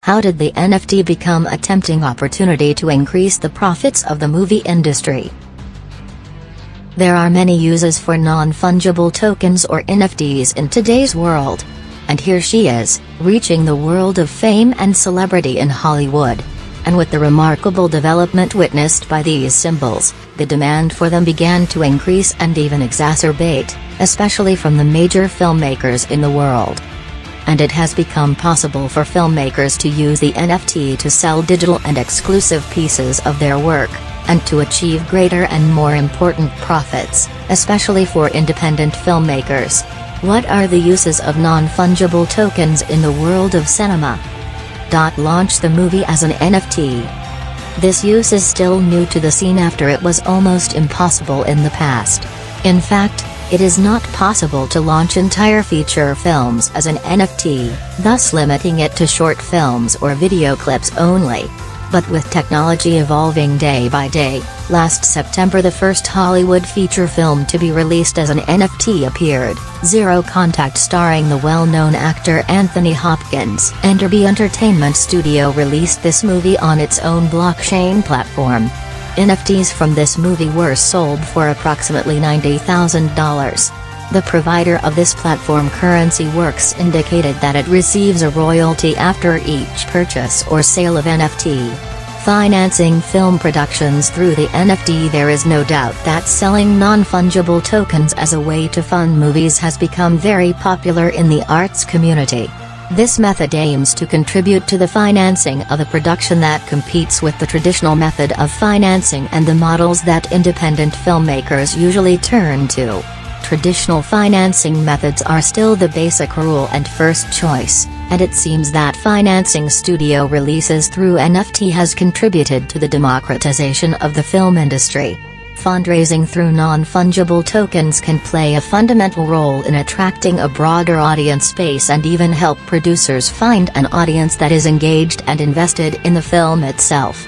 How did the NFT become a tempting opportunity to increase the profits of the movie industry? There are many uses for non-fungible tokens or NFTs in today's world. And here she is, reaching the world of fame and celebrity in Hollywood. And with the remarkable development witnessed by these symbols, the demand for them began to increase and even exacerbate, especially from the major filmmakers in the world. And it has become possible for filmmakers to use the NFT to sell digital and exclusive pieces of their work, and to achieve greater and more important profits, especially for independent filmmakers. What are the uses of non-fungible tokens in the world of cinema? Launch the movie as an NFT. This use is still new to the scene after it was almost impossible in the past. In fact, it is not possible to launch entire feature films as an NFT, thus limiting it to short films or video clips only. But with technology evolving day by day, last September the first Hollywood feature film to be released as an NFT appeared, Zero Contact, starring the well-known actor Anthony Hopkins. Enderby Entertainment Studio released this movie on its own blockchain platform. NFTs from this movie were sold for approximately $90,000. The provider of this platform, Currency Works, indicated that it receives a royalty after each purchase or sale of NFT. Financing film productions through the NFT. There is no doubt that selling non-fungible tokens as a way to fund movies has become very popular in the arts community. This method aims to contribute to the financing of a production that competes with the traditional method of financing and the models that independent filmmakers usually turn to. Traditional financing methods are still the basic rule and first choice, and it seems that financing studio releases through NFT has contributed to the democratization of the film industry. Fundraising through non-fungible tokens can play a fundamental role in attracting a broader audience base and even help producers find an audience that is engaged and invested in the film itself.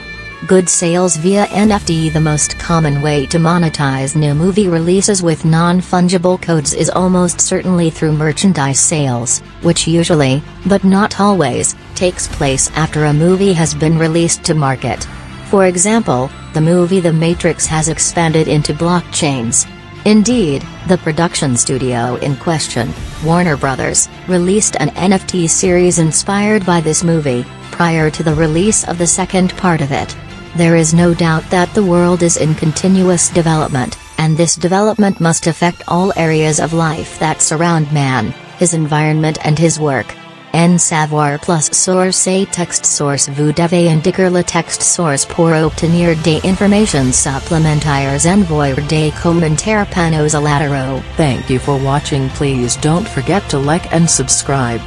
Good sales via NFT. The most common way to monetize new movie releases with non-fungible codes is almost certainly through merchandise sales, which usually, but not always, takes place after a movie has been released to market. For example, the movie The Matrix has expanded into blockchains. Indeed, the production studio in question, Warner Bros., released an NFT series inspired by this movie, prior to the release of the second part of it. There is no doubt that the world is in continuous development, and this development must affect all areas of life that surround man, his environment and his work. En savoir plus source et texte source vous devez indiquer le texte source pour obtenir des informations supplémentaires et voir des commentaires panos latéraux. Thank you for watching. Please don't forget to like and subscribe.